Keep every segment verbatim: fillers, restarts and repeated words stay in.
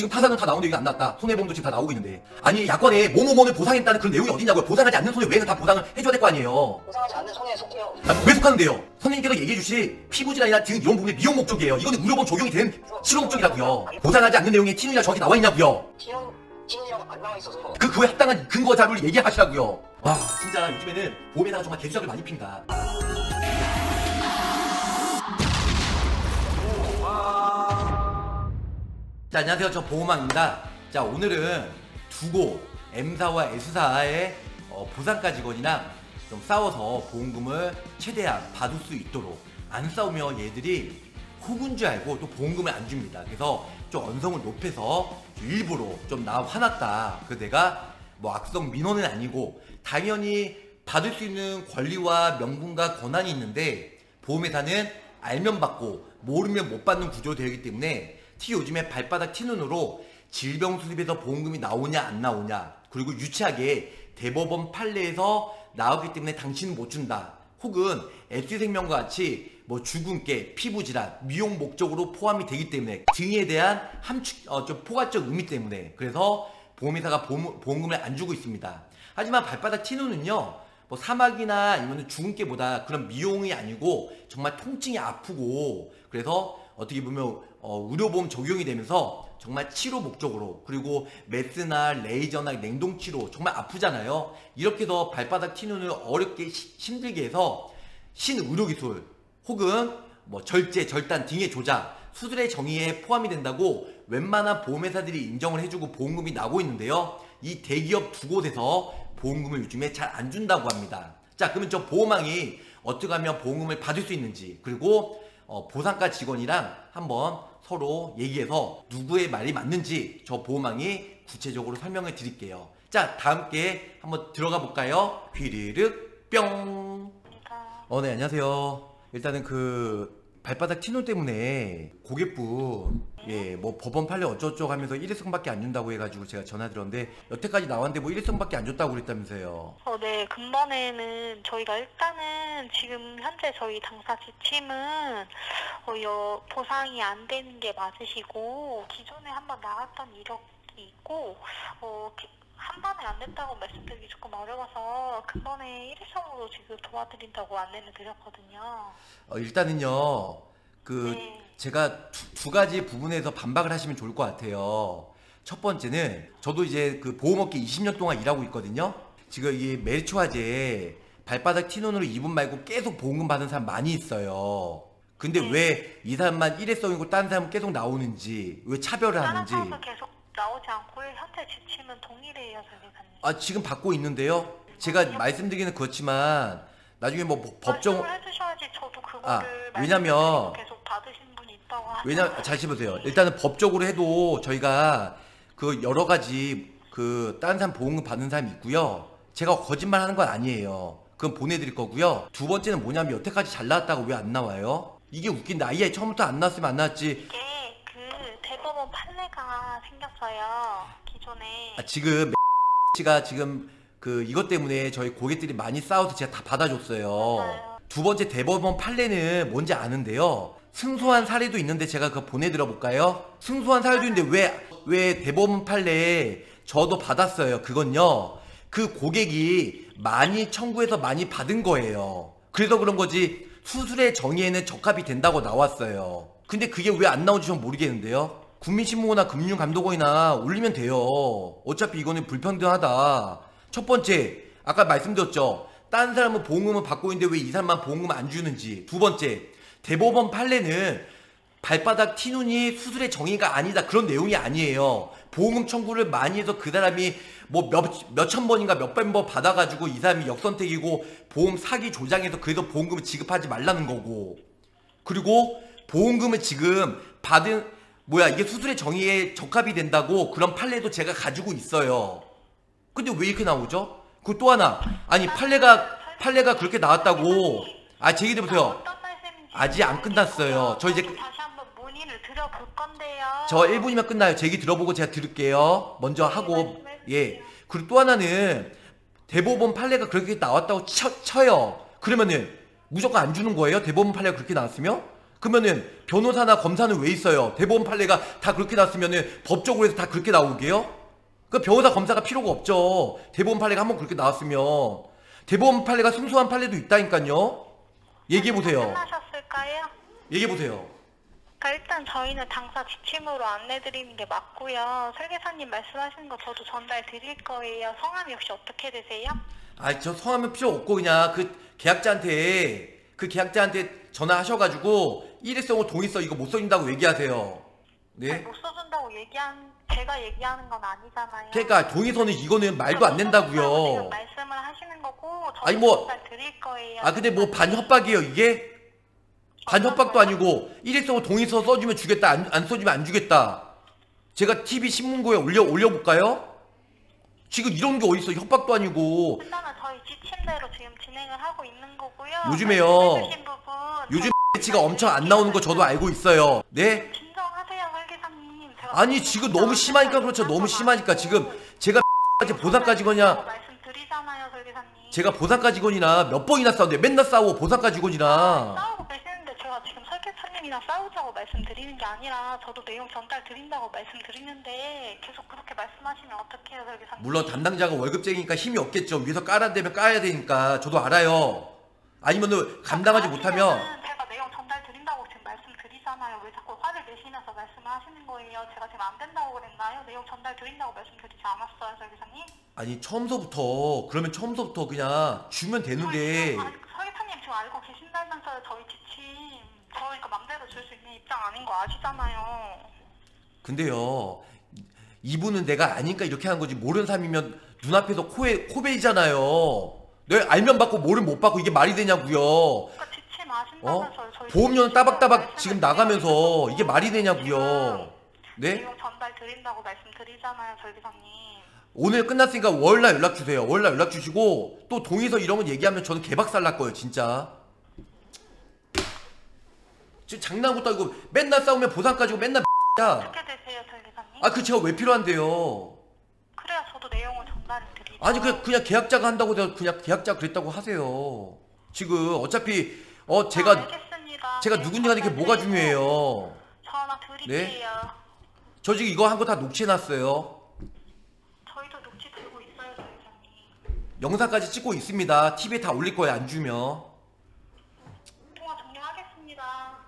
지금 파상은 다 나오는데 여기 안 나왔다. 손해보험도 지금 다 나오고 있는데. 아니 약관에 뭐뭐뭐를 보상했다는 그런 내용이 어디냐고요. 보상하지 않는 손해 외에는 다 보상을 해줘야 될 거 아니에요. 보상하지 않는 손해에 속해요. 아, 왜 속하는데요? 선생님께서 얘기해 주신 피부질환이나 등 이런 부분이 미용 목적이에요. 이거는 의료보험 적용이 된 치료 목적이라고요. 보상하지 않는 내용이 티눈이나 저기 나와 있냐고요. 티눈이라고 안 나와 있어서. 그 그에 해당한 근거 자료를 얘기하시라고요. 와 진짜 요즘에는 보험에다가 정말 개수작을 많이 핀다. 자 안녕하세요, 저 보호망입니다. 자 오늘은 두고 M사와 S사의 어, 보상가 직원이랑 좀 싸워서 보험금을 최대한 받을 수 있도록, 안 싸우면 얘들이 호구인 줄 알고 또 보험금을 안 줍니다. 그래서 좀 언성을 높여서 일부러 좀 나 화났다. 그 내가 뭐 악성 민원은 아니고 당연히 받을 수 있는 권리와 명분과 권한이 있는데, 보험회사는 알면 받고 모르면 못 받는 구조되기 때문에 티 요즘에 발바닥 티눈으로 질병 수습에서 보험금이 나오냐 안 나오냐, 그리고 유치하게 대법원 판례에서 나오기 때문에 당신은 못 준다, 혹은 에스생명과 같이 뭐 주근깨, 피부질환, 미용 목적으로 포함이 되기 때문에 등에 대한 함축, 어, 좀 포괄적 의미 때문에 그래서 보험회사가 보험, 보험금을 안 주고 있습니다. 하지만 발바닥 티눈은요, 뭐 사막이나 아니면 주근깨보다 그런 미용이 아니고 정말 통증이 아프고, 그래서 어떻게 보면 어, 의료보험 적용이 되면서 정말 치료 목적으로, 그리고 메스나 레이저나 냉동치료 정말 아프잖아요. 이렇게 해서 발바닥 티눈을 어렵게 시, 힘들게 해서 신의료기술 혹은 뭐 절제, 절단 등의 조작, 수술의 정의에 포함이 된다고 웬만한 보험회사들이 인정을 해주고 보험금이 나고 있는데요, 이 대기업 두 곳에서 보험금을 요즘에 잘 안 준다고 합니다. 자 그러면 저 보호망이 어떻게 하면 보험금을 받을 수 있는지, 그리고 어, 보상과 직원이랑 한번 서로 얘기해서 누구의 말이 맞는지 저 보호망이 구체적으로 설명해 드릴게요. 자 다함께 한번 들어가 볼까요? 휘르륵 뿅. 어, 네 안녕하세요. 일단은 그 발바닥 티눈 때문에 고객분 예 뭐 법원 판례 어쩌고저쩌고 하면서 일회성밖에 안 준다고 해가지고 제가 전화드렸는데, 여태까지 나왔는데 뭐 일회성밖에 안 줬다고 그랬다면서요. 어, 네 근본에는 저희가 일단은 지금 현재 저희 당사 지침은 어, 여, 보상이 안 되는 게 맞으시고, 기존에 한번 나왔던 이력이 있고 어, 한 번에 안 냈다고 말씀드리기 조금 어려워서 근본에 일회성으로 지금 도와드린다고 안내를 드렸거든요. 어, 일단은요 그 네. 제가 두, 두 가지 부분에서 반박을 하시면 좋을 것 같아요. 첫 번째는 저도 이제 그 보험업계 이십 년 동안 일하고 있거든요. 지금 이 메리츠화재 발바닥 티눈으로 이분 말고 계속 보험금 받은 사람 많이 있어요. 근데 네. 왜 이 사람만 일회성이고 다른 사람은 계속 나오는지, 왜 차별을 하는지. 나오지 않고 현재 지침은 동일해요, 선생님. 아 지금 받고 있는데요. 제가 아니요? 말씀드리기는 그렇지만 나중에 뭐 법정 해주셔야지 저도 그거를 아, 왜냐면 계속 받으신 분이 있다고 하죠. 왜냐 잘 씹으세요. 일단은 법적으로 해도 저희가 그 여러 가지 그 다른 사람 보험금 받는 사람이 있고요. 제가 거짓말하는 건 아니에요. 그건 보내드릴 거고요. 두 번째는 뭐냐면 여태까지 잘 나왔다고 왜 안 나와요? 이게 웃긴다. 아예 처음부터 안 나왔으면 안 나왔지. 이게 대법원 판례가 생겼어요. 기존에 아, 지금 씨가 지금 그 이것 때문에 저희 고객들이 많이 싸워서 제가 다 받아줬어요. 맞아요. 두 번째 대법원 판례는 뭔지 아는데요. 승소한 사례도 있는데 제가 그거 보내드려 볼까요? 승소한 사례도 있는데 왜, 왜 대법원 판례 저도 받았어요. 그건요, 그 고객이 많이 청구해서 많이 받은 거예요. 그래서 그런 거지 수술의 정의에는 적합이 된다고 나왔어요. 근데 그게 왜 안 나오는지 전 모르겠는데요. 국민신문고나 금융감독원이나 올리면 돼요. 어차피 이거는 불평등하다. 첫 번째, 아까 말씀드렸죠. 딴 사람은 보험금을 받고 있는데 왜 이 사람만 보험금 안 주는지. 두 번째, 대법원 판례는 발바닥 티눈이 수술의 정의가 아니다, 그런 내용이 아니에요. 보험금 청구를 많이 해서 그 사람이 뭐 몇, 몇천 번인가 몇백 번 받아가지고 이 사람이 역선택이고 보험 사기 조장해서 그래서 보험금을 지급하지 말라는 거고. 그리고 보험금을 지금 받은, 뭐야, 이게 수술의 정의에 적합이 된다고 그런 판례도 제가 가지고 있어요. 근데 왜 이렇게 나오죠? 그리고 또 하나, 아니, 판례가, 판례가 그렇게 나왔다고. 아, 제 얘기 들어보세요. 아직 안 끝났어요. 저 이제. 다시 한번 문의를 드려볼 건데요. 저 일 분이면 끝나요. 제 얘기 들어보고 제가 들을게요. 먼저 하고. 예. 그리고 또 하나는 대법원 판례가 그렇게 나왔다고 쳐, 쳐요. 그러면은 무조건 안 주는 거예요? 대법원 판례가 그렇게 나왔으면? 그러면은 변호사나 검사는 왜 있어요? 대법원 판례가 다 그렇게 났으면은 법적으로 해서 다 그렇게 나오게요? 그 변호사 검사가 필요가 없죠. 대법원 판례가 한번 그렇게 나왔으면. 대법원 판례가 순수한 판례도 있다니까요. 얘기해보세요. 끝나셨을까요? 얘기해보세요. 그러니까 일단 저희는 당사 지침으로 안내드리는 게 맞고요. 설계사님 말씀하신 거 저도 전달 드릴 거예요. 성함이 혹시 어떻게 되세요? 아, 저 성함은 필요 없고 그냥 그 계약자한테 그 계약자한테 전화하셔가지고 일회성으로 동의서 이거 못 써준다고 얘기하세요. 네? 아니, 못 써준다고 얘기한 제가 얘기하는 건 아니잖아요. 그러니까 동의서는 이거는 말도 안 된다고요. 말씀을 하시는 거고 아니 뭐 드릴 거예요. 아 근데 뭐 반협박이에요 이게? 반협박도 아니고 일회성으로 동의서 써주면 주겠다 안, 안 써주면 안 주겠다. 제가 티비 신문고에 올려 올려볼까요? 지금 이런 게 어딨어. 협박도 아니고. 일단은 저희 지침대로 지금 진행을 하고 있는 거고요. 요즘에요. 요즘 X가 엄청 안 나오는 거 저도 알고 있어요. 네? 아니 지금 너무 심하니까 그렇죠. 너무 심하니까 지금 제가 보사과 직원이야. 제가 보사과 직원이나 몇 번이나 싸우는데 맨날 싸워. 보사과 직원이나 싸우고 계시는데 제가 지금 설계사님이나 싸우자고 말씀드리는 게 아니라 저도 내용 전달 드린다고 말씀드리는데 계속 그렇게 말씀하시면 어떡해요 설계사님. 물론 담당자가 월급쟁이니까 힘이 없겠죠. 위에서 깔아야 되면 깔아야 되니까 저도 알아요. 아니면 감당하지 못하면 제가 내용 전달 드린다고 지금 말씀드리잖아요. 왜 자꾸 화를 내시면서 말씀하시는 거예요? 제가 지금 안 된다고 그랬나요? 내용 전달 드린다고 말씀드리지 않았어요, 설계사님? 아니 처음서부터 그러면 처음서부터 그냥 주면 되는데. 설계사님 지금 알고 계신다면서요. 저희 지침 저희가 맘대로 줄 수 있는 입장 아닌 거 아시잖아요. 근데요 이분은 내가 아니까 이렇게 한 거지 모르는 사람이면 눈앞에서 코에 코베이잖아요. 내 알면 받고 모르면 못 받고 이게 말이 되냐고요. 그러니까 어? 보험료는 따박따박 지금 나가면서 이게 말이 되냐고요. 네? 내용 전달 드린다고 말씀드리잖아요, 설계사님. 오늘 끝났으니까 월날 연락 주세요. 월날 연락 주시고 또 동의서 이런 건 얘기하면 저는 개박살 날 거예요, 진짜. 지금 장난 것도 아니고 맨날 싸우면 보상 가지고 맨날 X야. 어떻게 되세요, 설계사님? 아, 그 제가 왜 필요한데요? 그래야 저도 내용을 전달을 드리죠. 아니, 그냥, 그냥 계약자가 한다고 해서 그냥 계약자가 그랬다고 하세요. 지금 어차피 어 제가 아, 제가 누군지 간에 이게 뭐가 중요해요. 전화 드릴게요. 네? 저 지금 이거 한 거 다 녹취해놨어요. 저희도 녹취 들고 있어요, 저희장님. 영상까지 찍고 있습니다. 티비에 다 올릴 거예요, 안 주면. 통화 종료하겠습니다.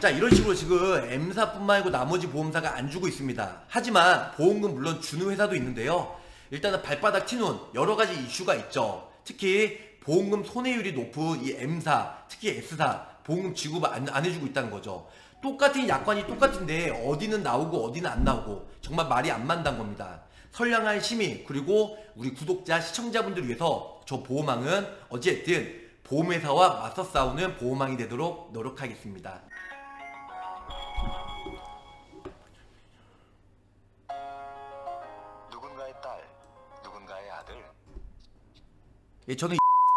자, 이런 식으로 지금 M사뿐만 아니고 나머지 보험사가 안 주고 있습니다. 하지만 보험금 물론 주는 회사도 있는데요. 일단은 발바닥 튀는 여러 가지 이슈가 있죠. 특히 보험금 손해율이 높은 이 M사, 특히 S사 보험금 지급을 안, 안 해주고 있다는 거죠. 똑같은 약관이 똑같은데 어디는 나오고 어디는 안 나오고 정말 말이 안 맞는 겁니다. 선량한 시민 그리고 우리 구독자, 시청자분들을 위해서 저 보험왕은 어쨌든 보험회사와 맞서 싸우는 보험왕이 되도록 노력하겠습니다. 누군가의 딸, 누군가의 아들. 예, 저는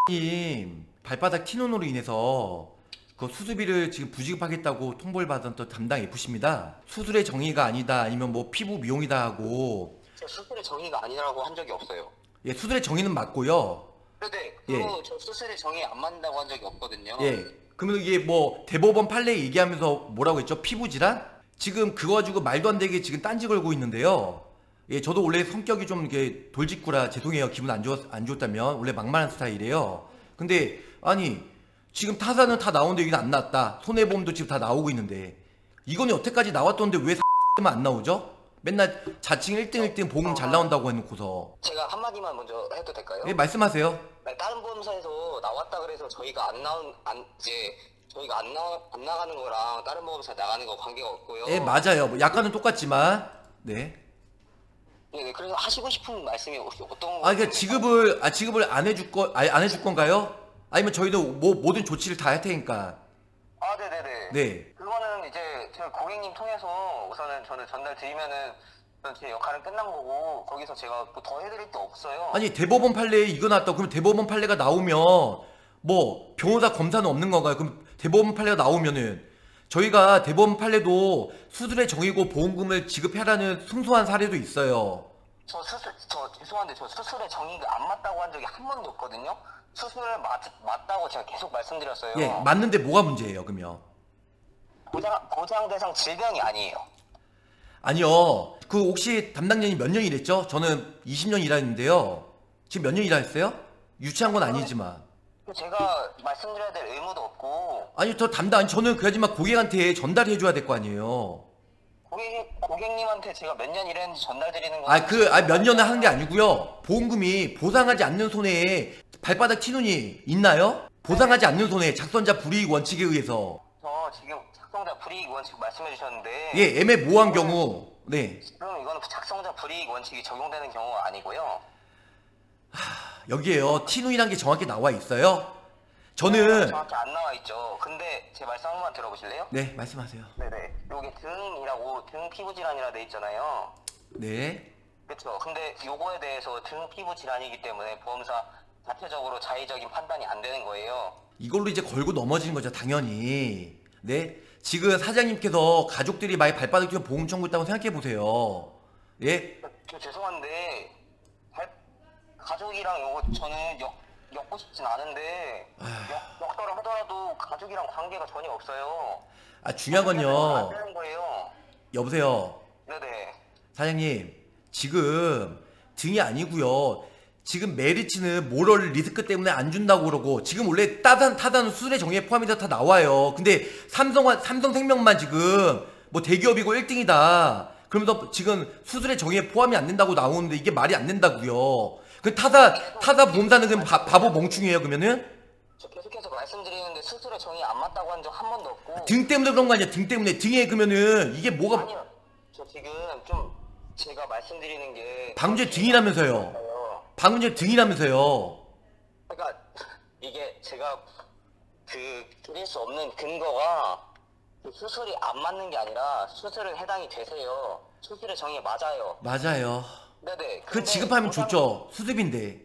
님 발바닥 티눈으로 인해서 그 수술비를 지금 부지급하겠다고 통보를 받았던 담당 에프씨입니다. 수술의 정의가 아니다, 아니면 뭐 피부 미용이다 하고. 수술의 정의가 아니라고 한 적이 없어요. 예, 수술의 정의는 맞고요. 그런데 그거 예. 저 수술의 정의에 안 맞는다고 한 적이 없거든요. 예. 그러면 이게 뭐 대법원 판례 얘기하면서 뭐라고 했죠? 피부질환? 지금 그거 가지고 말도 안 되게 지금 딴지 걸고 있는데요. 예, 저도 원래 성격이 좀 이렇게 돌직구라 죄송해요. 기분 안 좋았, 안 좋았다면 원래 막말한 스타일이에요. 근데 아니 지금 타사는 다 나오는데 이건 안 나왔다. 손해보험도 지금 다 나오고 있는데 이거는 여태까지 나왔던데 왜 X만 안 나오죠? 맨날 자칭 일 등 일 등 보험 잘 나온다고 해놓고서. 제가 한마디만 먼저 해도 될까요? 네, 말씀하세요. 다른 보험사에서 나왔다 그래서 저희가 안 나온 안 이제 저희가 안 나 안 나가는 거랑 다른 보험사 나가는 거 관계가 없고요. 네, 맞아요. 뭐 약간은 똑같지만. 네. 네, 그래서 하시고 싶은 말씀이 혹시 어떤 거? 아, 그러니까 지급을 아 지급을 안 해줄 거 아니 안 해줄 건가요? 아니면 저희도 뭐 모든 조치를 다 할 테니까. 아, 네, 네, 네. 네. 그거는 이제 제가 고객님 통해서 우선은 저는 전달 드리면은 제 역할은 끝난 거고 거기서 제가 뭐 더 해드릴 게 없어요. 아니 대법원 판례에 이거 나왔다고 그럼 대법원 판례가 나오면 뭐 변호사 검사는 없는 건가요? 그럼 대법원 판례가 나오면은 저희가 대법원 판례도 수술의 정의고 보험금을 지급하라는 순수한 사례도 있어요. 저 수술, 저 죄송한데 저 수술의 정의가 안 맞다고 한 적이 한 번도 없거든요. 수술을 맞, 맞다고 제가 계속 말씀드렸어요. 예, 맞는데 뭐가 문제예요, 그러면? 보장, 보장 대상 질병이 아니에요. 아니요. 그 혹시 담당자님 몇 년 일했죠? 저는 이십 년 일하는데요. 지금 몇 년 일하셨어요? 유치한 건 아니지만. 제가 말씀드려야 될 의무도 없고. 아니, 저 담당, 저는 그야지만 고객한테 전달해줘야 될 거 아니에요. 고객, 고객님한테 제가 몇 년 일했는지 전달드리는 거. 아, 그, 아, 몇 년을 하는 게 아니고요. 보험금이 보상하지 않는 손해에 발바닥 튀눈이 있나요? 보상하지 않는 손해, 작성자 불이익 원칙에 의해서. 저 지금 작성자 불이익 원칙 말씀해 주셨는데. 예, 애매모호한 경우. 네. 그럼 이거는 작성자 불이익 원칙이 적용되는 경우가 아니고요. 하, 여기에요. 티눈이란 게 정확히 나와 있어요? 저는 정확히 안 나와 있죠. 근데 제 말씀 한 번만 들어보실래요? 네, 말씀하세요. 네네. 여기 등이라고 등 피부 질환이라 돼 있잖아요. 네. 그렇죠. 근데 요거에 대해서 등 피부 질환이기 때문에 보험사 자체적으로 자의적인 판단이 안 되는 거예요. 이걸로 이제 걸고 넘어지는 거죠, 당연히. 네. 지금 사장님께서 가족들이 많이 발바닥 뛰면 보험 청구했다고 생각해 보세요. 예. 저, 저 죄송한데. 가족이랑 요거 저는 엮, 엮고 싶진 않은데 엮, 엮더라 하더라도 가족이랑 관계가 전혀 없어요. 아, 중요한 건요. 여보세요. 네네. 사장님, 지금 등이 아니고요. 지금 메리츠는 모럴 리스크 때문에 안 준다고 그러고 지금 원래 따단 타단 수술의 정의에 포함해서 다 나와요. 근데 삼성 삼성생명만 지금 뭐 대기업이고 일 등이다. 그러면서 지금 수술의 정의에 포함이 안 된다고 나오는데 이게 말이 안 된다고요. 그 타사, 타사 보험사는 그럼 바, 바보 멍충이에요, 그러면은? 저 계속해서 말씀드리는데 수술의 정의 안 맞다고 한 적 한 번도 없고. 등 때문에 그런 거 아니야, 등 때문에. 등에 그러면은 이게 뭐가. 아니요, 저 지금 좀 제가 말씀드리는 게. 방문제 등이라면서요. 방문제 등이라면서요. 그러니까 이게 제가 그 드릴 수 없는 근거가 수술이 안 맞는 게 아니라 수술은 해당이 되세요. 수술의 정의에 맞아요. 맞아요. 네네. 그 지급하면 보상, 좋죠. 수습인데.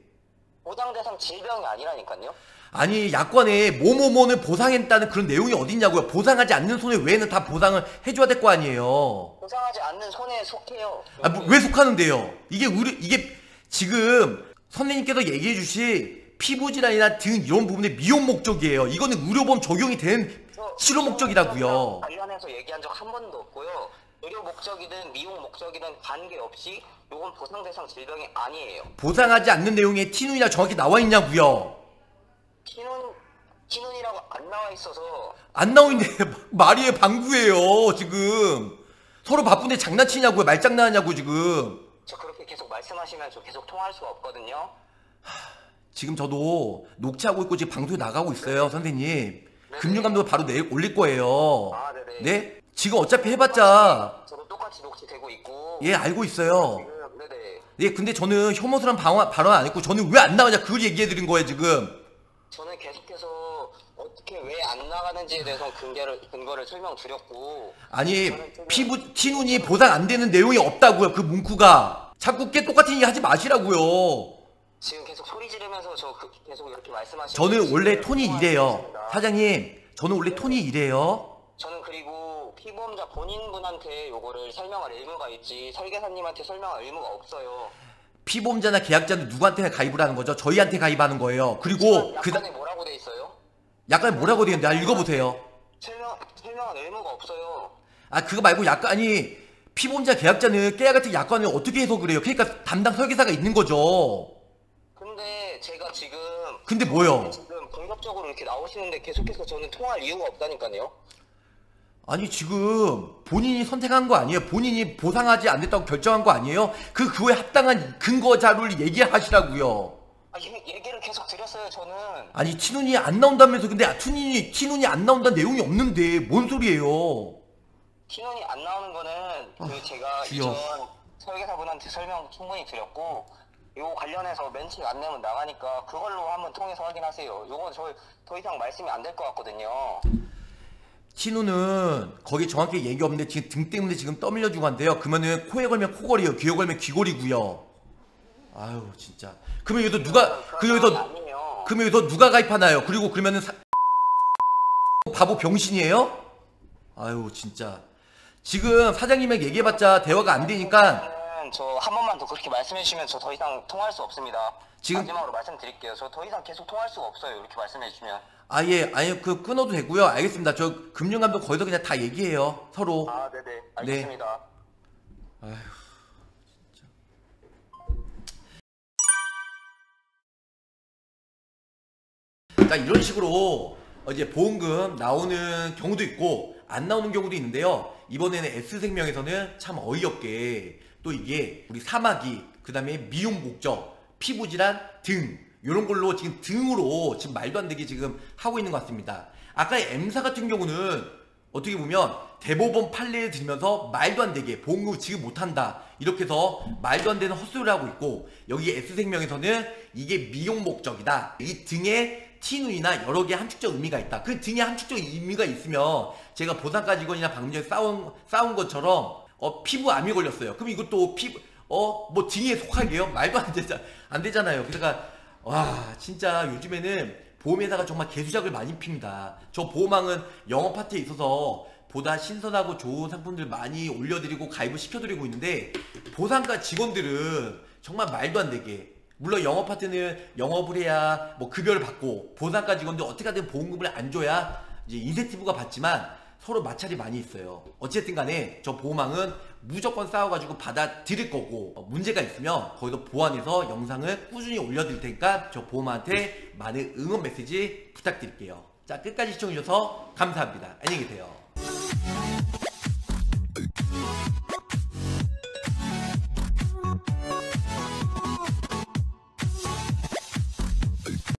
보상 대상 질병이 아니라니까요. 아니, 약관에 뭐뭐뭐는 보상했다는 그런 내용이 어딨냐고요. 보상하지 않는 손해 외에는 다 보상을 해줘야 될 거 아니에요. 보상하지 않는 손해에 속해요. 아, 뭐, 왜 속하는데요? 이게 우리 이게 지금 선생님께서 얘기해 주신 피부질환이나 등 이런 부분의 미용 목적이에요. 이거는 의료보험 적용이 된 치료 목적이라고요. 관련해서 얘기한 적 한 번도 없고요. 의료 목적이든 미용 목적이든 관계없이 이건 보상 대상 질병이 아니에요. 보상하지 않는 내용에 티눈이라 정확히 나와 있냐고요. 티눈, 티눈이라고 안 나와 있어서. 안 나오는데 말이에요, 방구예요 지금. 서로 바쁜데 장난치냐고요, 말장난하냐고 지금. 저 그렇게 계속 말씀하시면 저 계속 통화할 수가 없거든요. 하, 지금 저도 녹취하고 있고 지금 방송에 나가고 있어요. 네. 선생님. 네. 금융감독 바로 내일 올릴 거예요. 아, 네네. 네? 지금 어차피 해봤자. 저도 똑같이 녹취되고 있고. 예, 알고 있어요. 네네. 예, 근데 저는 혐오스러운 방어, 발언 안 했고 저는 왜 안 나가냐 그걸 얘기해드린 거예요 지금. 저는 계속해서 어떻게 왜 안 나가는지에 대해서 근거를, 근거를 설명드렸고. 아니, 피부 티눈이 보상 안 되는 내용이 없다고요, 그 문구가. 자꾸 깨 똑같은 얘기 하지 마시라고요. 지금 계속 소리 지르면서 저 그, 계속 이렇게 말씀하시는. 저는 원래 톤이 이래요, 사장님. 저는 원래 톤이 이래요. 저는 그리고 피보험자 본인분한테 요거를 설명할 의무가 있지 설계사님한테 설명할 의무가 없어요. 피보험자나 계약자는 누구한테 가입을 하는 거죠? 저희한테 가입하는 거예요. 그리고 약관에 그... 뭐라고 돼 있어요? 약관에 뭐라고 돼 있는데? 아, 읽어보세요. 설명, 설명할 의무가 없어요. 아, 그거 말고 약관이 피보험자 계약자는 깨알 같은 약관을 어떻게 해석을 해요? 그러니까 담당 설계사가 있는 거죠. 근데 제가 지금 근데 뭐요? 지금 공격적으로 이렇게 나오시는데 계속해서 저는 통할 이유가 없다니까요. 아니, 지금 본인이 선택한 거 아니에요? 본인이 보상하지 않겠다고 결정한 거 아니에요? 그 그거에 합당한 근거 자료를 얘기하시라고요. 아, 얘, 얘기를 계속 드렸어요 저는. 아니, 티눈이 안 나온다면서. 근데 티눈이 티눈이 안 나온다는 내용이 없는데 뭔 소리예요? 티눈이 안 나오는 거는 그 아, 제가 귀여워. 이전 설계사분한테 설명 충분히 드렸고 요거 관련해서 면책 안 내면 나가니까 그걸로 한번 통해서 확인하세요. 요거 저 더 이상 말씀이 안 될 것 같거든요. 티눈은 거기 정확히 얘기 없는데 지금 등 때문에 지금 떠밀려주고 한대요. 그러면은 코에 걸면 코걸이요, 귀에 걸면 귀걸이고요. 아유 진짜. 그러면 여기서 누가 그 여기서 그러면 여기서 누가 가입하나요? 그리고 그러면은 사... 바보 병신이에요? 아유 진짜. 지금 사장님에게 얘기해봤자 대화가 안 되니까. 저 한 번만 더 그렇게 말씀해 주시면 저 더 이상 통화할 수 없습니다. 지금 마지막으로 말씀드릴게요. 저 더 이상 계속 통화할 수가 없어요. 이렇게 말씀해 주시면. 아 예, 아니요, 그 끊어도 되고요. 알겠습니다. 저 금융감독 거기서 그냥 다 얘기해요. 서로. 아 네네. 알겠습니다. 네. 아휴. 자, 이런 식으로 이제 보험금 나오는 경우도 있고 안 나오는 경우도 있는데요. 이번에는 S생명에서는 참 어이없게 또 이게 우리 사마귀, 그 다음에 미용 목적, 피부질환 등 이런 걸로 지금 등으로 지금 말도 안 되게 지금 하고 있는 것 같습니다. 아까 M사 같은 경우는 어떻게 보면 대법원 판례를 들면서 말도 안 되게 보험금 지급 못한다 이렇게 해서 말도 안 되는 헛소리를 하고 있고, 여기 S생명에서는 이게 미용 목적이다, 이 등에 티눈이나 여러 개의 함축적 의미가 있다. 그 등에 함축적 의미가 있으면 제가 보상가지건이나 방금 전에 싸운, 싸운 것처럼 어, 피부암이 걸렸어요. 그럼 이것도 피부, 어, 뭐 등에 속하게요? 말도 안, 되자, 안 되잖아요. 그러니까, 와, 진짜 요즘에는 보험회사가 정말 개수작을 많이 핍니다. 저 보험왕은 영업 파트에 있어서 보다 신선하고 좋은 상품들 많이 올려드리고 가입을 시켜드리고 있는데, 보상가 직원들은 정말 말도 안 되게, 물론 영업 파트는 영업을 해야 뭐 급여를 받고 보상가 직원들 어떻게 하든 보험금을 안 줘야 이제 인센티브가 받지만 서로 마찰이 많이 있어요. 어쨌든 간에 저 보험왕은 무조건 싸워가지고 받아들일 거고, 문제가 있으면 거기서 보완해서 영상을 꾸준히 올려드릴 테니까 저 보험한테 많은 응원 메시지 부탁드릴게요. 자, 끝까지 시청해주셔서 감사합니다. 안녕히 계세요.